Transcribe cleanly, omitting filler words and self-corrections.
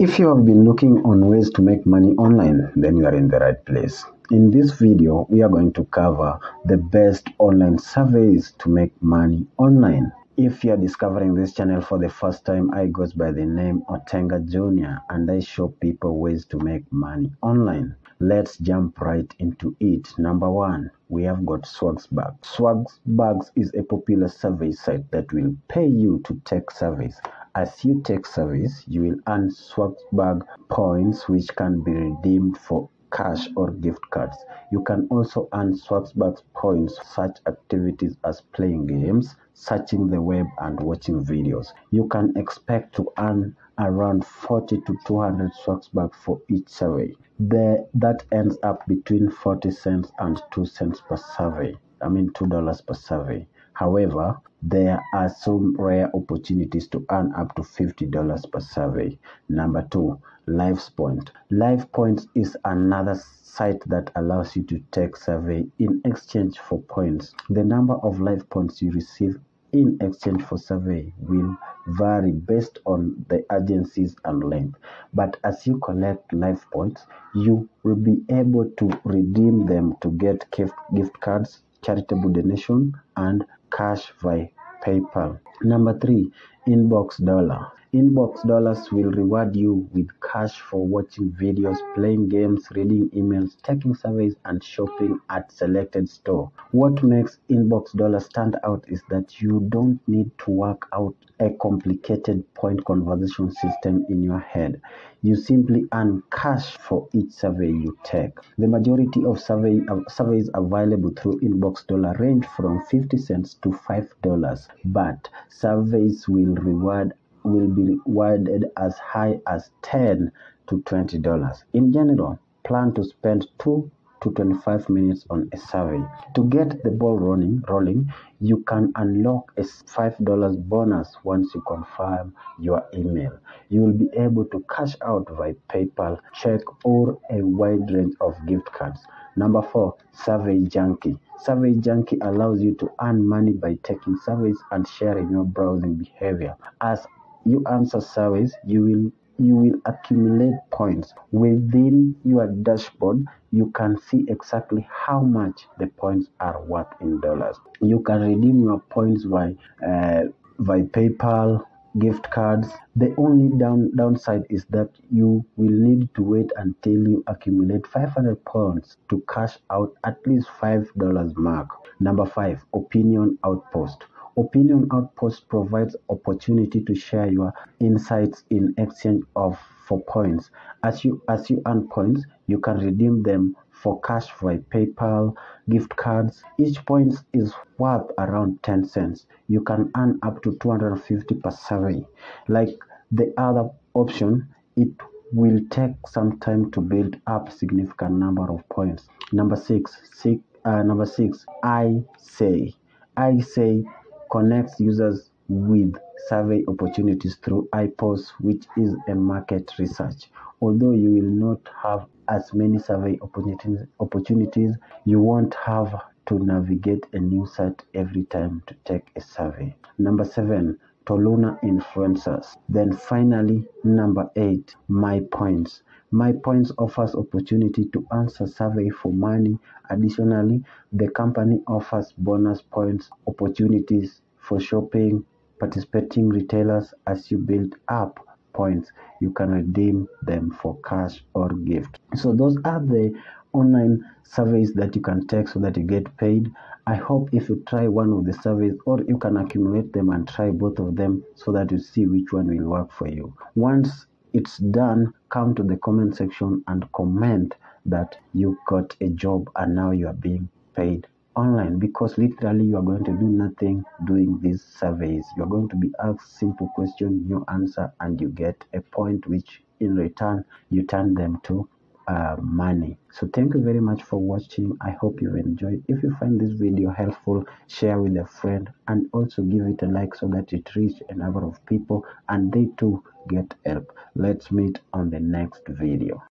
If you have been looking on ways to make money online, then you are in the right place. In this video, we are going to cover the best online surveys to make money online. If you are discovering this channel for the first time, I goes by the name Otenga Jr. and I show people ways to make money online. Let's jump right into it. Number one, we have got Swagbucks. Swagbucks is a popular survey site that will pay you to take surveys. As you take surveys, you will earn Swagbucks points which can be redeemed for cash or gift cards. You can also earn Swagbucks points for such activities as playing games, searching the web, and watching videos. You can expect to earn around 40 to 200 Swagbucks for each survey. That ends up between 40 cents and 2 cents per survey. I mean $2 per survey. However, there are some rare opportunities to earn up to $50 per survey. Number two, LifePoints. LifePoints is another site that allows you to take survey in exchange for points. The number of LifePoints you receive in exchange for survey will vary based on the agencies and length. But as you collect LifePoints, you will be able to redeem them to get gift cards, charitable donation, and cash via PayPal. Number three, InboxDollars. InboxDollars will reward you with cash for watching videos, playing games, reading emails, taking surveys, and shopping at selected store. What makes InboxDollars stand out is that you don't need to work out a complicated point conversion system in your head. You simply earn cash for each survey you take. The majority of surveys available through InboxDollars range from 50 cents to $5, but surveys will be rewarded as high as $10 to $20. In general, plan to spend 2 to 25 minutes on a survey. To get the ball rolling, you can unlock a $5 bonus once you confirm your email. You will be able to cash out via PayPal, check, or a wide range of gift cards. Number four, Survey Junkie. Survey Junkie allows you to earn money by taking surveys and sharing your browsing behavior. As you answer surveys, you will accumulate points. Within your dashboard, you can see exactly how much the points are worth in dollars. You can redeem your points by PayPal, gift cards. The only downside is that you will need to wait until you accumulate 500 points to cash out at least $5 mark. Number five, Opinion Outpost. Opinion Outpost provides opportunity to share your insights in exchange for points. As you earn points, you can redeem them for cash via PayPal, gift cards. Each point is worth around 10 cents. You can earn up to 250 per survey. Like the other option, it will take some time to build up significant number of points. Number six, I say. Connects users with survey opportunities through iPost, which is a market research. Although you will not have as many survey opportunities, you won't have to navigate a new site every time to take a survey. Number seven, Toluna influencers. Then finally, number eight, MyPoints. MyPoints offers opportunity to answer survey for money. Additionally, the company offers bonus points opportunities for shopping, participating retailers. As you build up points, you can redeem them for cash or gift. So those are the online surveys that you can take so that you get paid. I hope if you try one of the surveys, or you can accumulate them and try both of them so that you see which one will work for you. Once it's done, come to the comment section and comment that you got a job and now you are being paid online, because literally you are going to do nothing doing these surveys. You are going to be asked simple question, you answer, and you get a point, which in return you turn them to money. So thank you very much for watching. I hope you enjoyed. If you find this video helpful, share with a friend and also give it a like so that it reaches a number of people and they too get help. Let's meet on the next video.